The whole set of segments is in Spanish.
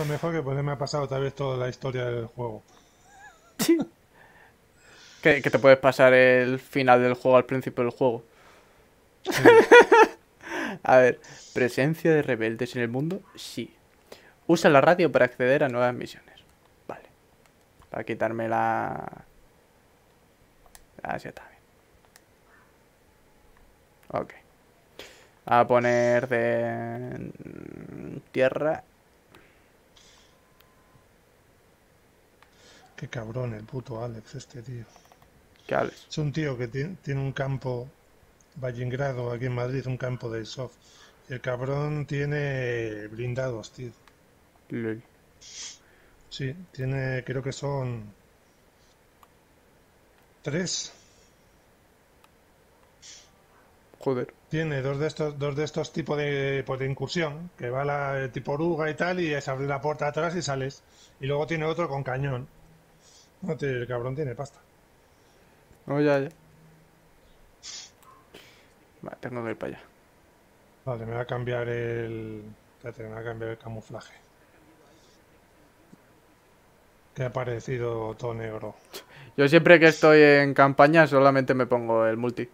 Lo mejor que ponerme a pasar otra vez toda la historia del juego. Sí. Que te puedes pasar el final del juego al principio del juego. Sí. A ver, presencia de rebeldes en el mundo, sí. Usa la radio para acceder a nuevas misiones. Vale. Para quitarme la... Ah, ya está bien. Ok. A poner de... tierra. Qué cabrón el puto Alex este, tío. ¿Qué Alex? Es un tío que tiene un campo... Vallingrado, aquí en Madrid, un campo de soft. El cabrón tiene blindados, tío. Lol. Sí, tiene... creo que son... 3. Joder. Tiene dos de estos tipos de, pues, de incursión, que va la tipo oruga y tal, y es abrir la puerta atrás y sales. Y luego tiene otro con cañón. No, tío, el cabrón tiene pasta. No, ya, ya. Vale, tengo que ir para allá. Vale, me va a cambiar el... Espérate, me va a cambiar el camuflaje. Que ha parecido todo negro. Yo siempre que estoy en campaña solamente me pongo el multi.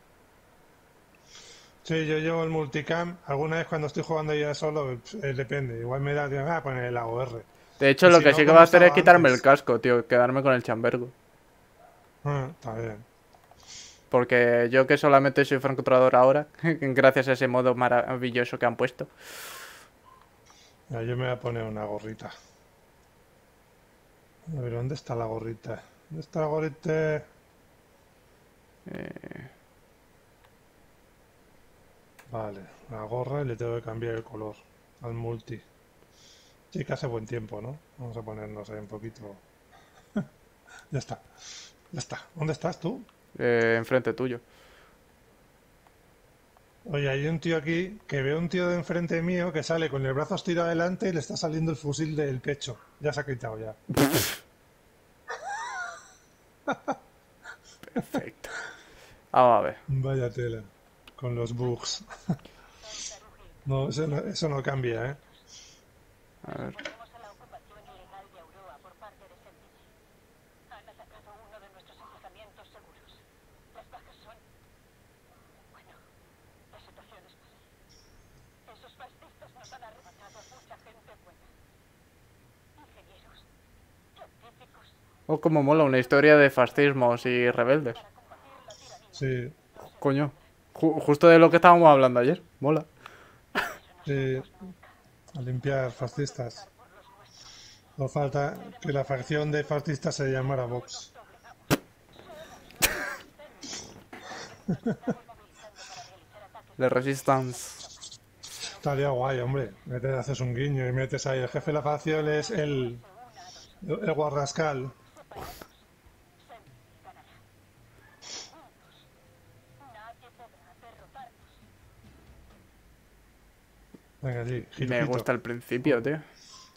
Sí, yo llevo el multicam. Alguna vez cuando estoy jugando ya solo, depende. Igual me da... Me va a poner el AOR. De hecho, lo que sí que va a hacer es quitarme el casco, tío. Quedarme con el chambergo. Ah, está bien. Porque yo que solamente soy francotirador ahora, gracias a ese modo maravilloso que han puesto. Mira, yo me voy a poner una gorrita. A ver, ¿dónde está la gorrita? ¿Dónde está la gorrita? Vale, la gorra y le tengo que cambiar el color al multi. Sí que hace buen tiempo, ¿no? Vamos a ponernos ahí un poquito... Ya está. Ya está. ¿Dónde estás tú? Enfrente tuyo. Oye, hay un tío aquí que veo un tío de enfrente mío que sale con el brazo estirado adelante y le está saliendo el fusil del pecho. Ya se ha quitado ya. Perfecto. Vamos a ver. Vaya tela. Con los bugs. No, eso no cambia, ¿eh? A ver. Oh, como mola una historia de fascismos y rebeldes. Sí. Coño. Justo de lo que estábamos hablando ayer. Mola. Sí. A limpiar fascistas. No falta que la facción de fascistas se llamara Vox. La Resistance. Estaría guay, hombre. Metes, haces un guiño y metes ahí. El jefe de la facción es el guarrascal. Venga, sí, me gusta el principio, tío.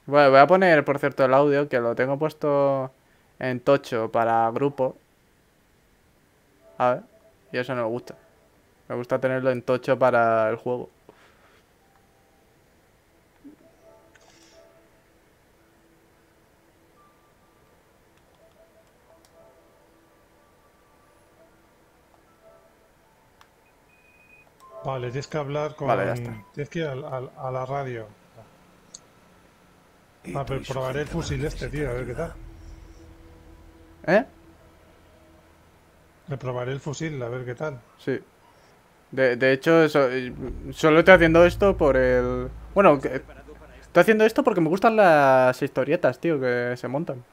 Bueno, voy a poner, por cierto, el audio, que lo tengo puesto en tocho para grupo. A ver, y eso no me gusta. Me gusta tenerlo en tocho para el juego. Vale, tienes que hablar con... Vale, ya está. Tienes que ir a la radio. Ah, pero probaré el fusil este, tío, a ver qué tal. ¿Eh? Le probaré el fusil, a ver qué tal. Sí. De hecho, solo estoy haciendo esto por el... Bueno, estoy haciendo esto porque me gustan las historietas, tío, que se montan.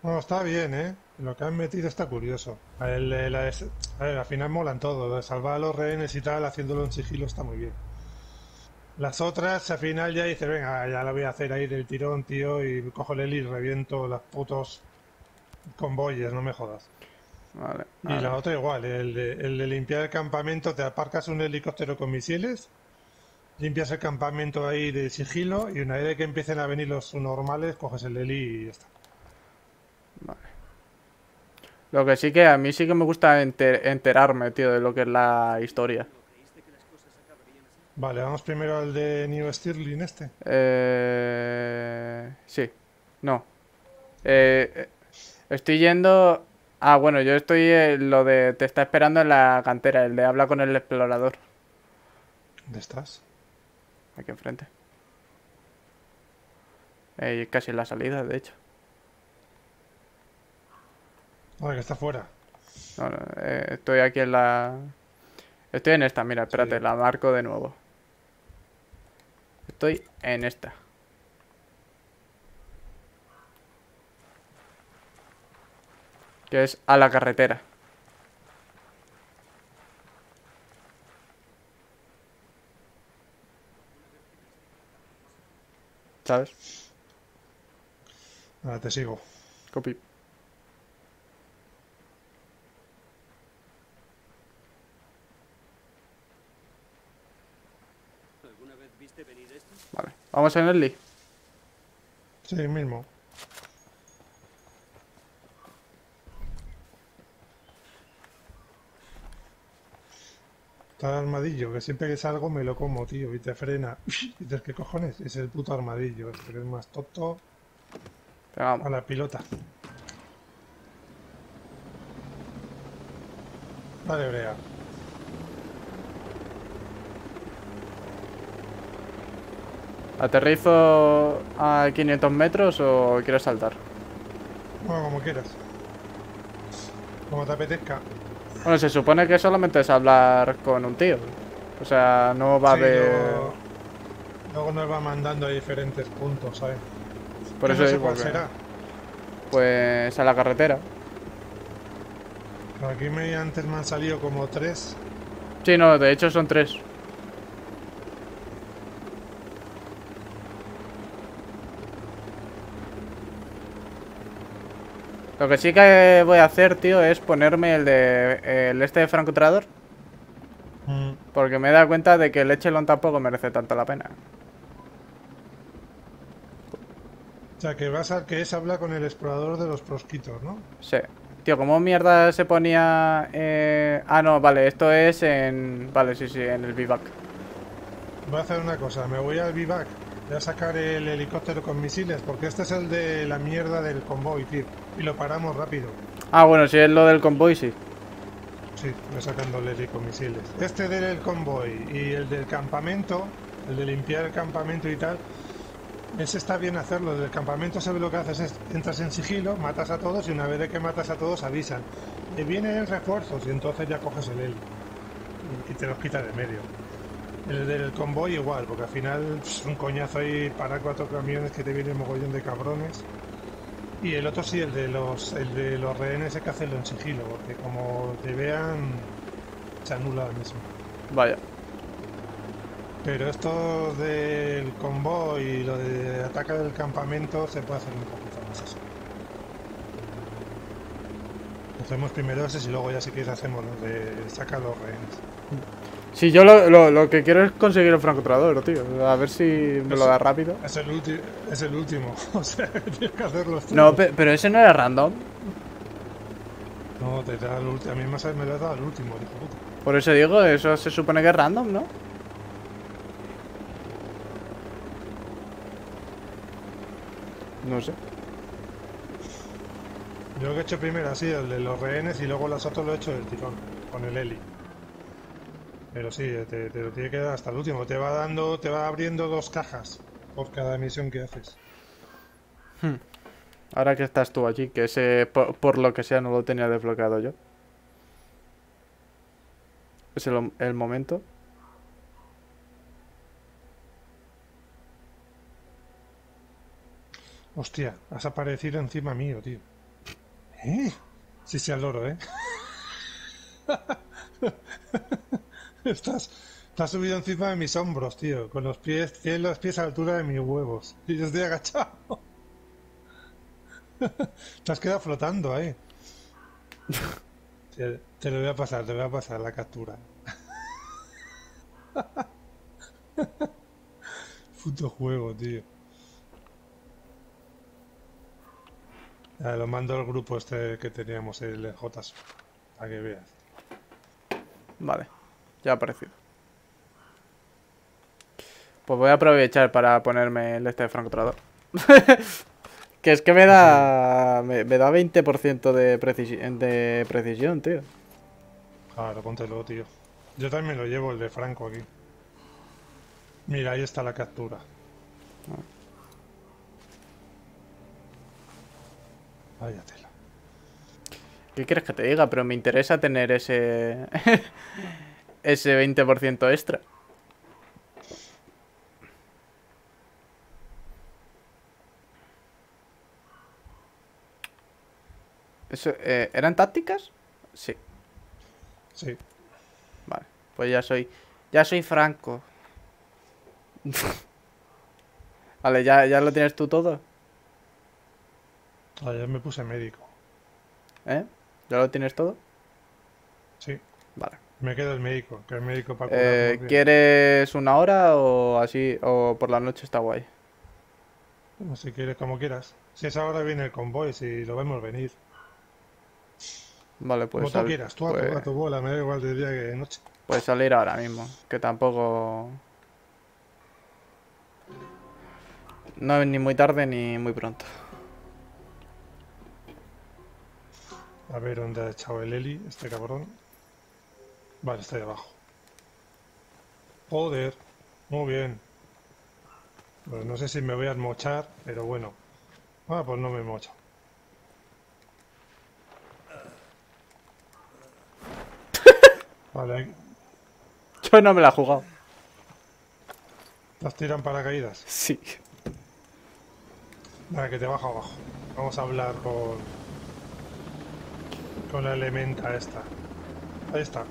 Bueno, está bien, ¿eh? Lo que han metido está curioso. A ver, al final molan todo. Salvar a los rehenes y tal, haciéndolo en sigilo está muy bien. Las otras, al final ya dices, venga, ya la voy a hacer ahí del tirón, tío, y cojo el heli y reviento las putos convoyes, no me jodas. Vale, vale. Y la otra igual, el de limpiar el campamento, te aparcas un helicóptero con misiles, limpias el campamento ahí de sigilo y una vez que empiecen a venir los normales, coges el heli y ya está. Vale. Lo que sí que a mí sí que me gusta enterarme, tío, de lo que es la historia. Vale, vamos primero al de New Stirling este. Sí. No. Estoy yendo... Ah, bueno, yo estoy en lo de... Te está esperando en la cantera, el de habla con el explorador. ¿Dónde estás? Aquí enfrente. Casi en la salida, de hecho. Oye, que está fuera. No, no, estoy aquí en la... Estoy en esta, mira, espérate, sí. La marco de nuevo. Estoy en esta. Que es a la carretera. ¿Sabes? Ahora te sigo. Copy. ¿Alguna vez viste venir esto? Vale, vamos a Nelly. Sí, mismo. Está el armadillo, que siempre que salgo me lo como, tío, y te frena. Y dices, ¿qué cojones? Es el puto armadillo, este que es más tonto. Vamos. A la pilota. Vale, brea. ¿Aterrizo a 500 metros o quieres saltar? Bueno, como quieras. Como te apetezca. Bueno, se supone que solamente es hablar con un tío. O sea, no va a haber... Luego nos va mandando a diferentes puntos, ¿sabes? Por eso no sé cuál será. Pues a la carretera. Por aquí antes me han salido como 3. Sí, no, de hecho son 3. Lo que sí que voy a hacer, tío, es ponerme el de... El este de francotirador. Porque me he dado cuenta de que el Echelon tampoco merece tanto la pena. O sea, que vas a... Que es hablar con el explorador de los prosquitos, ¿no? Sí. Tío, ¿cómo mierda se ponía...? Ah, no, vale, esto es en... Vale, sí, sí, en el bivac. Voy a hacer una cosa, me voy al bivac. Voy a sacar el helicóptero con misiles, porque este es el de la mierda del convoy, tío. Y lo paramos rápido. Ah, bueno, si es lo del convoy, sí. Sí, voy sacándole el con misiles. Este del convoy y el del campamento, el de limpiar el campamento y tal, ese está bien hacerlo. El del campamento sabe lo que haces, es entras en sigilo, matas a todos y una vez de que matas a todos avisan. Y vienen refuerzos y entonces ya coges el heli y te los quitas de medio. El del convoy igual, porque al final es un coñazo ahí para 4 camiones que te viene un mogollón de cabrones. Y el otro sí, el de los rehenes hay que hacerlo en sigilo, porque como te vean, se anula el mismo. Vaya. Pero esto del convoy y lo de ataque del campamento se puede hacer un poquito más así. Hacemos primero ese y luego ya si quieres hacemos los de sacar los rehenes. Sí, yo lo que quiero es conseguir el francotirador, tío. A ver si me lo da rápido. Es el último. O sea, tienes que hacerlo. No, pero ese no era random. No, te da el último. A mí me lo ha dado el último, hijo puta. Por eso digo, eso se supone que es random, ¿no? No sé. Yo lo que he hecho primero así, el de los rehenes, y luego las otras lo he hecho del tirón, con el heli. Pero sí, te lo tiene que dar hasta el último. Te va abriendo 2 cajas por cada misión que haces. Ahora que estás tú allí, que ese por lo que sea no lo tenía desbloqueado yo. Es el momento. Hostia, has aparecido encima mío, tío. Sí, sí, al loro, ¿eh? Estás subido encima de mis hombros, tío. Con los pies, tienes los pies a la altura de mis huevos. Y yo estoy agachado. Te has quedado flotando ahí. Te lo voy a pasar, te voy a pasar la captura. Puto juego, tío. Ya, lo mando al grupo este que teníamos, el Jotas, para que veas. Vale. Ya ha aparecido. Pues voy a aprovechar para ponerme el este de francotirador. Que es que me da... Me da 20% de precisión, tío. Claro, póntelo, tío. Yo también lo llevo, el de Franco, aquí. Mira, ahí está la captura. Ah. Vaya tela. ¿Qué quieres que te diga? Pero me interesa tener ese... ese 20% extra. Eso, ¿eran tácticas? Sí. Sí. Vale, pues ya soy... Ya soy Franco. Vale, ¿ya lo tienes tú todo? Ayer me puse médico. ¿Eh? ¿Ya lo tienes todo? Sí. Vale. Me queda el médico, que el médico para curar. ¿Quieres una hora o así? ¿O por la noche está guay? Si quieres, como quieras. Si es ahora viene el convoy, si lo vemos venir. Vale, pues... Como tú quieras, tú pues... a tu bola, me da igual de día que de noche. Pues salir ahora mismo, que tampoco... No es ni muy tarde ni muy pronto. A ver dónde ha echado el heli, este cabrón. Vale, está ahí abajo. Joder, muy bien. Pues no sé si me voy a mochar, pero bueno. Ah, pues no me mocho. Vale. Yo no me la he jugado. ¿Las tiran paracaídas? Sí. Nada, que te bajo abajo. Vamos a hablar con la elementa esta. Ahí está.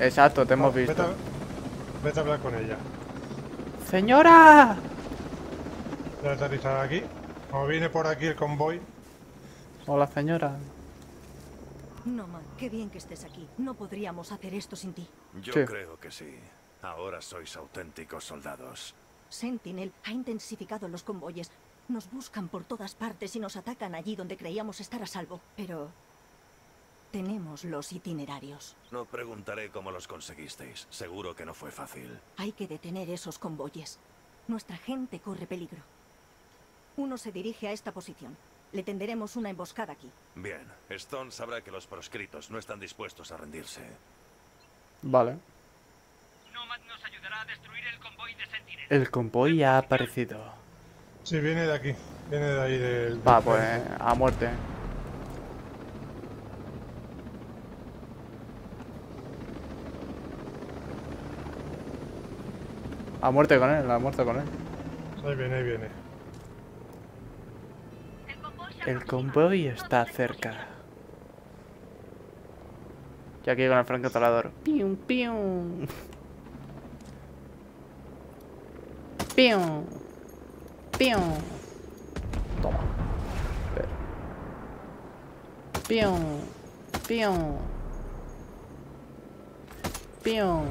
Exacto, te hemos visto. Vete a hablar con ella. ¡Señora! Voy a aterrizar aquí. Como viene por aquí el convoy. Hola, señora. Nomad, qué bien que estés aquí. No podríamos hacer esto sin ti. Yo creo que sí. Ahora sois auténticos soldados. Sentinel ha intensificado los convoyes. Nos buscan por todas partes y nos atacan allí donde creíamos estar a salvo. Pero... tenemos los itinerarios. No preguntaré cómo los conseguisteis. Seguro que no fue fácil. Hay que detener esos convoyes. Nuestra gente corre peligro. Uno se dirige a esta posición. Le tenderemos una emboscada aquí. Bien. Stone sabrá que los proscritos no están dispuestos a rendirse. Vale. Nomad nos ayudará a destruir el convoy de Sentinel. El convoy ha aparecido. Sí, viene de aquí. Viene de ahí del... Va, pues, a muerte. A muerte con él, a muerte con él. Ahí viene, ahí viene. El convoy está cerca. Y aquí con el franco talador. Pium, pium. Pium. Pium. Toma. Pium. Pium. Pium.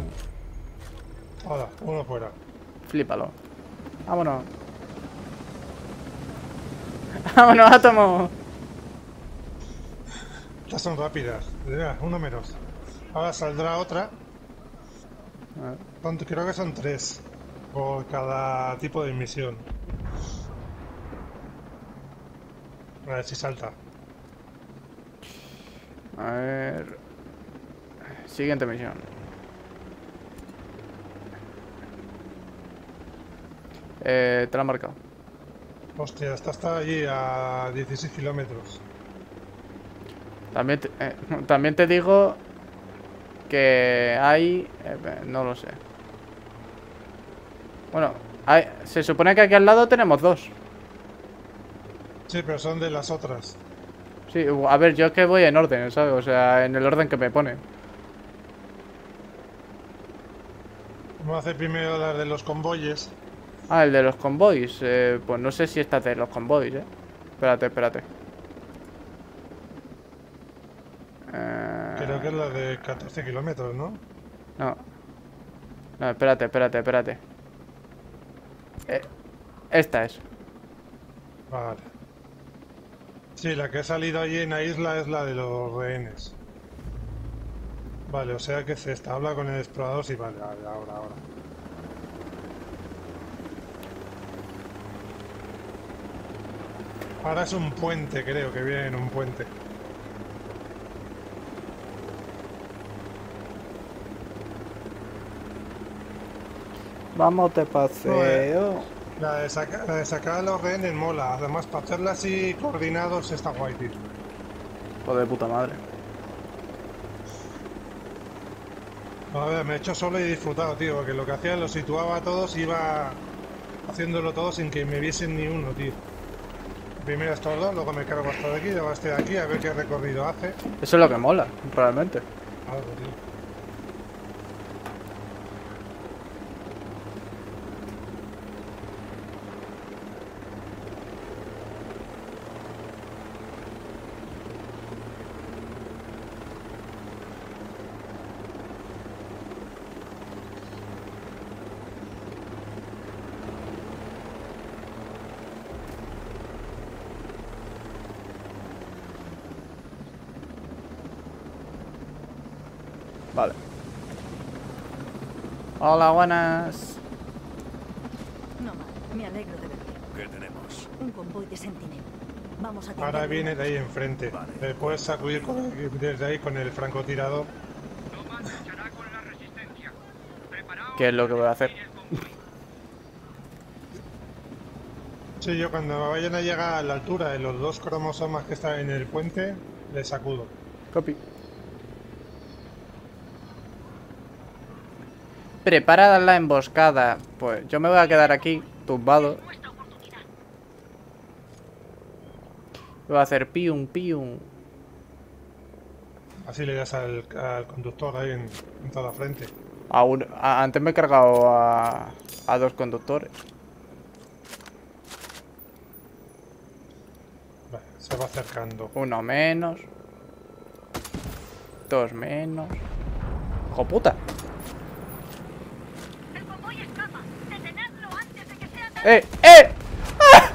Hola, uno fuera. Flípalo. Vámonos. ¡Vámonos, átomo! Estas son rápidas. Mira, uno menos. Ahora saldrá otra. Creo que son tres por cada tipo de misión. A ver si salta. A ver... Siguiente misión. Te la he marcado. Hostia, esta está allí a 16 kilómetros. También te digo que hay... no lo sé. Bueno, hay, se supone que aquí al lado tenemos dos. Sí, pero son de las otras. Sí, a ver, yo es que voy en orden, ¿sabes? O sea, en el orden que me pone. Vamos a hacer primero las de los convoyes. Ah, el de los convoys. Pues no sé si esta es de los convoys, ¿eh? Espérate, espérate. Creo que es la de 14 kilómetros, ¿no? No. No, espérate, espérate, espérate. Esta es. Vale. Sí, la que ha salido allí en la isla es la de los rehenes. Vale, o sea que es esta. Habla con el explorador, sí, vale, ahora. Ahora es un puente, creo que viene en un puente. Vamos de paseo. No, la de sacar a los rehenes mola. Además, para hacerla así coordinados está guay, tío. Joder, de puta madre. A ver, me he hecho solo y he disfrutado, tío. Porque lo que hacía lo situaba a todos y iba haciéndolo todo sin que me viesen ni uno, tío. Primero estos dos, luego me cargo hasta de aquí, luego este de aquí, a ver qué recorrido hace. Eso es lo que mola, realmente. Algo, tío. Vale. Hola, buenas. Nomad, me alegro de verte. ¿Qué tenemos? Un convoy de Sentinel. Vamos a... Ahora viene de ahí enfrente. Vale. Después sacudir desde ahí con el francotirador. Nomad luchará con la resistencia. Preparaos. ¿Qué es lo que voy a hacer? Sí, yo cuando me vayan a llegar a la altura de los dos cromosomas que están en el puente, les sacudo. Copy. Preparada la emboscada. Pues yo me voy a quedar aquí, tumbado. Voy a hacer pium, pium. Así le das al conductor ahí en toda la frente. Antes me he cargado a dos conductores. Vale, se va acercando. Uno menos. Dos menos. ¡Hijo puta! ¡Eh! ¡Ah!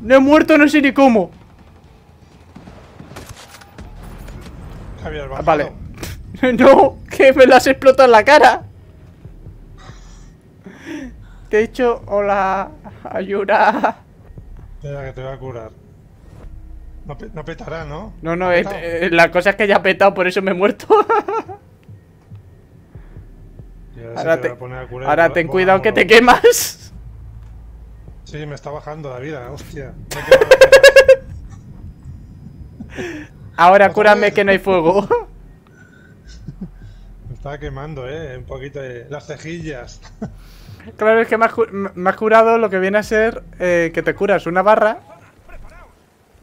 No he muerto, no sé ni cómo. Vale. No, que me las explota en la cara. Te he hecho... Hola, ayuda. Espera, que te voy a curar. No petará, ¿no? No, la cosa es que ya ha petado, por eso me he muerto. Ahora ten cuidado que te quemas. Sí, me está bajando la vida, hostia. Ahora cúrame que no hay fuego. Me estaba quemando, un poquito de las cejillas. Claro, es que me has curado lo que viene a ser que te curas una barra.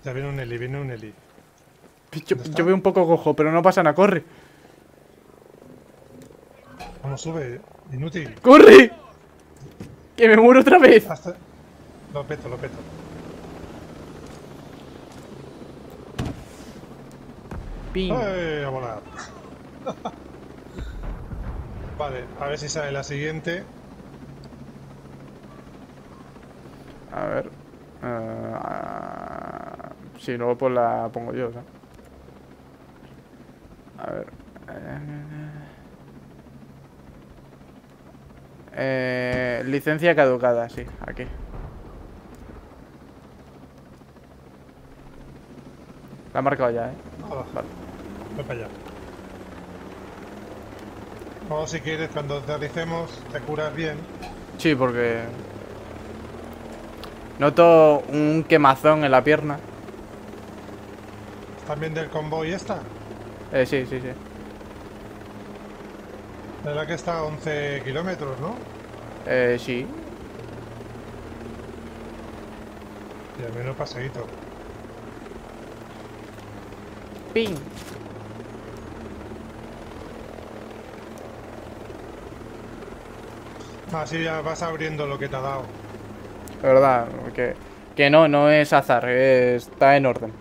Ya viene un Eli, Yo veo un poco cojo, pero no pasa nada, corre. No sube, inútil. ¡Corre! ¡Que me muero otra vez! Lo peto. ¡Ping! ¡A volar! Vale, a ver si sale la siguiente. A ver... Sí, luego pues la pongo yo, ¿sabes? A ver... licencia caducada, sí, aquí. La he marcado ya, Vale. Voy para allá. O si quieres, cuando aterricemos, te curas bien. Sí, porque... Noto un quemazón en la pierna. ¿También del convoy esta? Sí. ¿Verdad que está a 11 kilómetros, no? Sí. Y al menos paseíto. ¡Ping! Así ya vas abriendo lo que te ha dado. Es verdad, que no es azar, está en orden.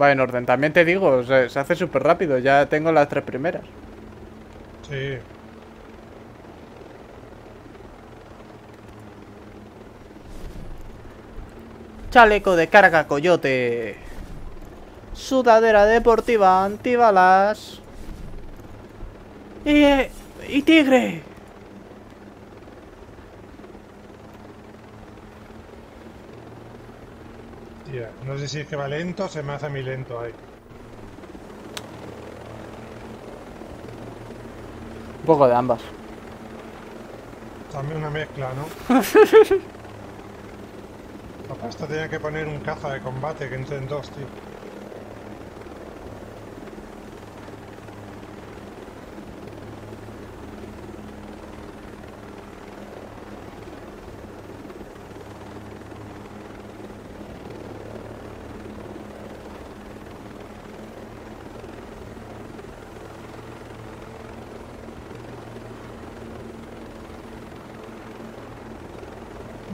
Va en orden, también te digo, se hace súper rápido, ya tengo las tres primeras. Sí. Chaleco de carga coyote. Sudadera deportiva antibalas. ¡Y tigre! Tía, no sé si es que va lento o se me hace a mí lento ahí. Un poco de ambas. También una mezcla, ¿no? Papá, esto tenía que poner un caza de combate que entre en dos, tío.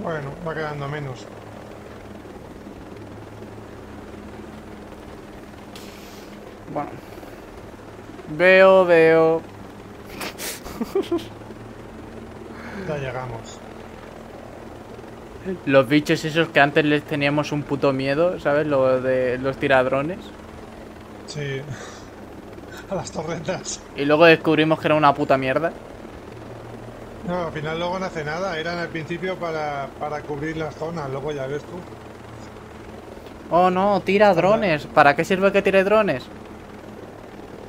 Bueno, va quedando menos. Bueno. Veo. Ya llegamos. Los bichos esos que antes les teníamos un puto miedo, ¿sabes? Lo de los tiradrones. Sí. A las torretas. Y luego descubrimos que era una puta mierda. No, al final luego no hace nada, eran al principio para cubrir las zonas, luego ya ves tú. Oh no, tira drones, ¿para qué sirve que tire drones?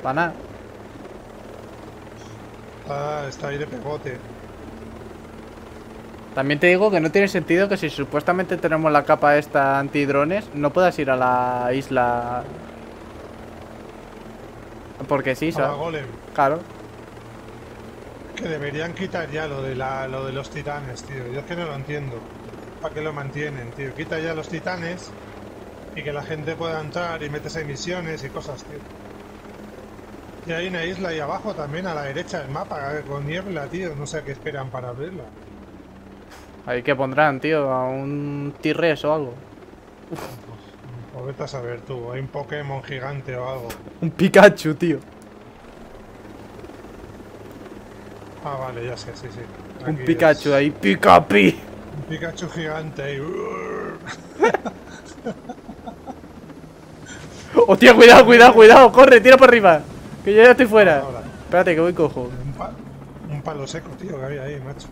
Para nada. Ah, está ahí de pegote. También te digo que no tiene sentido que si supuestamente tenemos la capa esta antidrones, no puedas ir a la isla. Porque sí, ¿sabes? Claro. Que deberían quitar ya lo de los titanes, tío. Yo es que no lo entiendo. ¿Para qué lo mantienen, tío? Quita ya los titanes y que la gente pueda entrar y meterse en misiones y cosas, tío. Y hay una isla ahí abajo también, a la derecha del mapa, con niebla, tío. No sé qué esperan para abrirla. Ahí que pondrán, tío, a un T-Rex o algo. Pues vete a saber tú, hay un Pokémon gigante o algo. Un Pikachu, tío. Ah, vale, ya sé, sí. Aquí un Pikachu ahí, Pikapi. Un Pikachu gigante ahí. Hostia, cuidado, corre, tira para arriba. Que yo ya estoy fuera. Ahora. Espérate, que voy cojo. Un palo seco, tío, que había ahí, macho.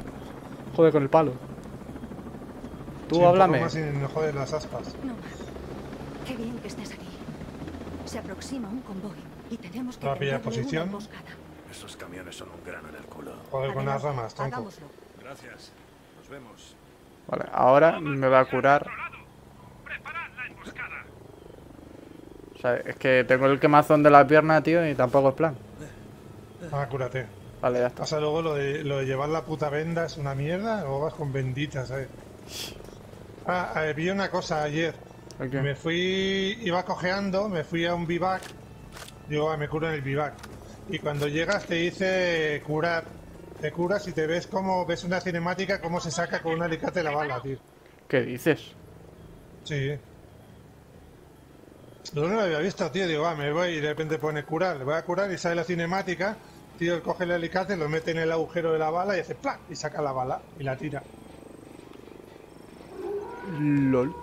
Joder con el palo. Tú sí, háblame. Un poco más y no joder las aspas. No, qué bien que estés aquí. Se aproxima un convoy y tenemos que pillar posición. Esos camiones son un grano en el culo. Joder, con las ramas, tonto. Gracias. Nos vemos. Vale, ahora me va a curar. Preparad la emboscada. O sea, es que tengo el quemazón de la pierna, tío, y tampoco es plan. Ah, cúrate. Vale, ya está. O sea, luego lo de llevar la puta venda es una mierda o vas con benditas, ¿sabes? Ah, vi una cosa ayer. Okay. Me fui... Iba cojeando, me fui a un vivac. Digo, me curo en el vivac. Y cuando llegas te dice curar. Te curas y te ves como... Ves una cinemática como se saca con un alicate la bala, tío. ¿Qué dices? Sí. Yo no lo había visto, tío. Digo, me voy y de repente pone curar. Le voy a curar y sale la cinemática. Tío, coge el alicate, lo mete en el agujero de la bala y hace ¡plac! Y saca la bala y la tira. LOL.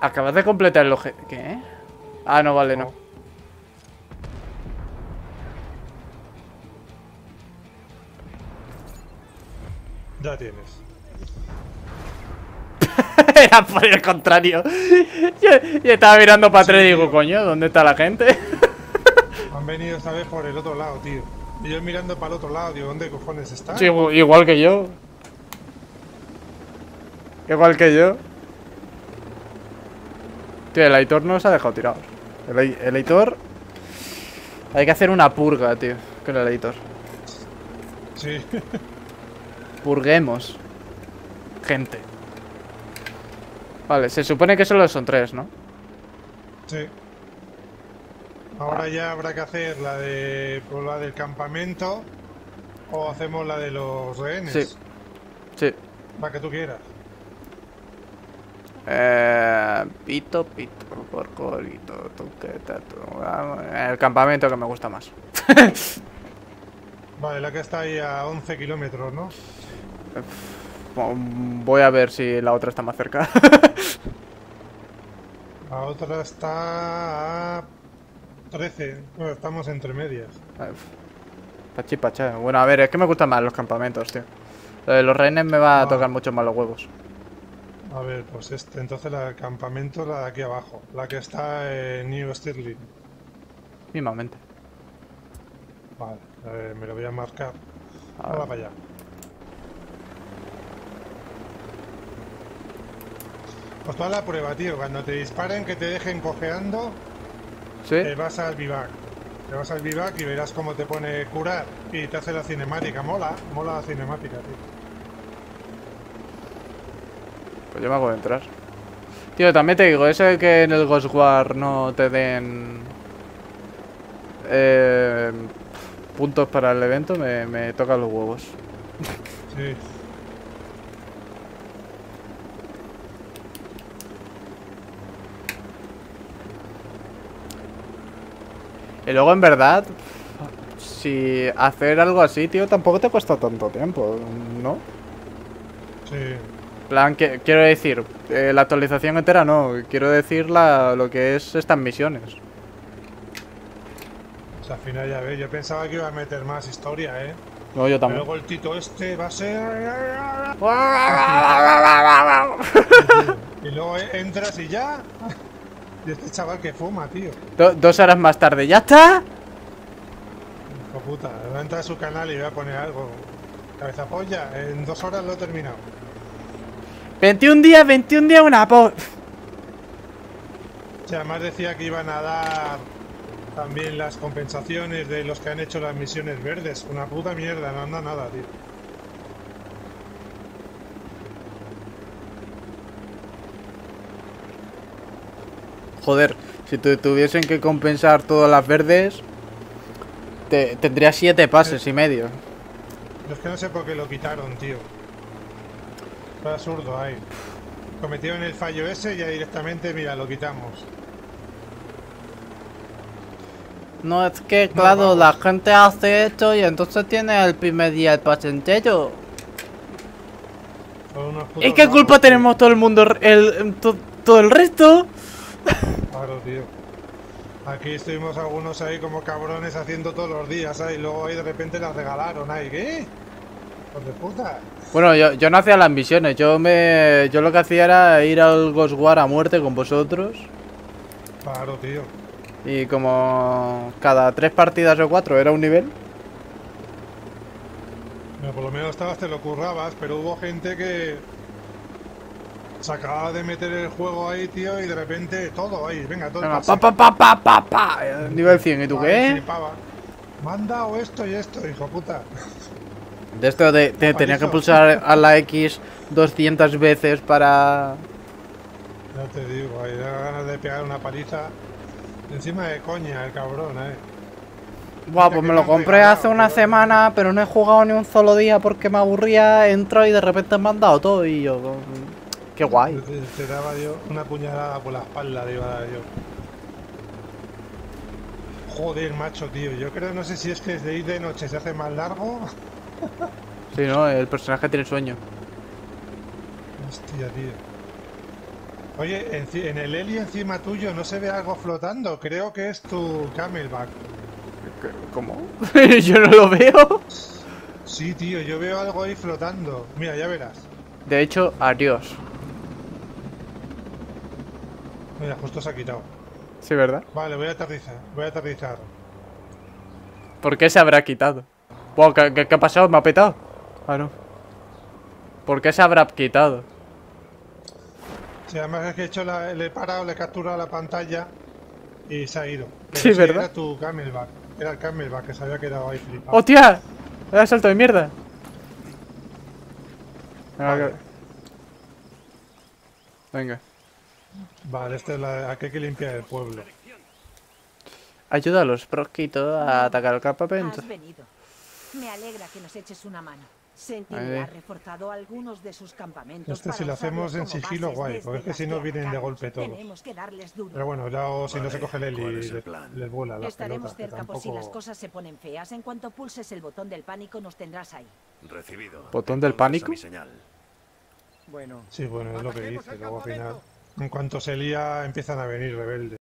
Acabas de completar el objetivo. ¿Qué? Ah, no, vale, no. Ya tienes. Era por el contrario. Yo estaba mirando para atrás y digo, tío, coño, ¿dónde está la gente? Han venido esta vez por el otro lado, tío. Y yo mirando para el otro lado, digo, ¿dónde cojones están? Sí, igual que yo. Tío, el Aitor no se ha dejado tirado. El Aitor... Hay que hacer una purga, tío, con el Aitor. Sí. Purguemos gente. Vale, se supone que solo son 3, ¿no? Sí. Ahora ya habrá que hacer la de la del campamento o hacemos la de los rehenes. Sí. La que tú quieras. Pito, porcorito, tuqueta, el campamento que me gusta más. Vale, la que está ahí a 11 kilómetros, ¿no? Voy a ver si la otra está más cerca. La otra está a 13. Bueno, estamos entre medias. Pachi, pachá. Bueno, a ver, es que me gustan más los campamentos, tío. Lo de los rehenes me va a tocar mucho más los huevos. A ver, pues entonces el campamento, la de aquí abajo. La que está en New Stirling. Mismamente. Vale, me lo voy a marcar. Ahora para allá. Pues toda la prueba, tío. Cuando te disparen, que te dejen cojeando, ¿sí? Te vas al vivac. Te vas al vivac y verás cómo te pone curar y te hace la cinemática. Mola, mola la cinemática, tío. Pues yo me hago de entrar. Tío, también te digo, eso de que en el Ghost War no te den puntos para el evento me toca los huevos. Sí. Y luego en verdad, si hacer algo así, tío, tampoco te cuesta tanto tiempo, ¿no? Sí. Plan, que, quiero decir, la actualización entera no, quiero decir lo que es estas misiones. O sea, al final ya ves, yo pensaba que iba a meter más historia, ¿eh? No, yo también. Luego el tito este va a ser... y luego entras y ya... Y este chaval que fuma, tío. Dos horas más tarde, ¿ya está? Hijo puta, voy a entrar a su canal y voy a poner algo. Cabeza polla, en 2 horas lo he terminado. 21 días, una por. O sea, además decía que iban a dar también las compensaciones de los que han hecho las misiones verdes. Una puta mierda, no anda nada, tío. Joder, si tuviesen que compensar todas las verdes, tendría 7 pases y medio. Es que no sé por qué lo quitaron, tío. Está absurdo ahí. Cometieron el fallo ese y ya directamente, mira, lo quitamos. No, es que, claro, la gente hace esto y entonces tiene el primer día el pase entero. ¿Y qué culpa tenemos todo el mundo, todo el resto? Claro, tío. Aquí estuvimos algunos ahí como cabrones haciendo todos los días, ¿eh? Y luego ahí de repente las regalaron ahí, ¿qué? Pues de puta. Bueno, yo no hacía las misiones, yo lo que hacía era ir al Ghost War a muerte con vosotros. Claro, tío. Y como cada 3 partidas o 4 era un nivel. Bueno, por lo menos estabas, te lo currabas, pero hubo gente que... Se acababa de meter el juego ahí, tío, y de repente todo ahí, venga, todo venga, pa. Nivel 100, ¿y tú qué? Me han dado esto y esto, hijo puta. De esto te tenías que pulsar a la X 200 veces para... Ya te digo, ahí da ganas de pegar una paliza. Encima de coña, el cabrón, Buah, pues me lo compré hace una semana, pero no he jugado ni un solo día porque me aburría, entró y de repente me han dado todo y yo... ¡Qué guay! Te daba yo una puñalada por la espalda, te iba a dar yo. Joder, macho, tío. Yo creo, no sé si es que desde ir de noche se hace más largo. Sí, no, el personaje tiene sueño. Hostia, tío. Oye, en el heli encima tuyo no se ve algo flotando. Creo que es tu camelback. ¿Cómo? Yo no lo veo. Sí, tío, yo veo algo ahí flotando. Mira, ya verás. De hecho, adiós. Mira, justo se ha quitado. Sí, ¿verdad? Vale, voy a aterrizar, ¿Por qué se habrá quitado? Wow, ¿qué ha pasado? ¿Me ha petado? Ah, no. ¿Por qué se habrá quitado? Sí, además es que he hecho le he parado, le he capturado la pantalla y se ha ido. Pero sí, ¿verdad? Era tu camelback. Era el camelback que se había quedado ahí flipado. ¡Hostia! ¡Me da salto de mierda! Vale. Venga. Vale, esta es aquí hay que limpiar el pueblo. Ayuda a los prosquitos a atacar el campamento. Has venido. Me alegra que nos eches una mano. Sentinel ha reforzado algunos de sus campamentos. Este si lo hacemos en sigilo, guay, porque es que si no vienen de golpe todos. Pero bueno, ya si no se coge el heli les vuela la estaremos cerca por si las cosas se ponen feas. En cuanto pulses el botón del pánico nos tendrás ahí. Recibido. ¿Botón del pánico? Bueno. Sí, bueno, es lo que dice. Luego al final, en cuanto se lía, empiezan a venir rebeldes.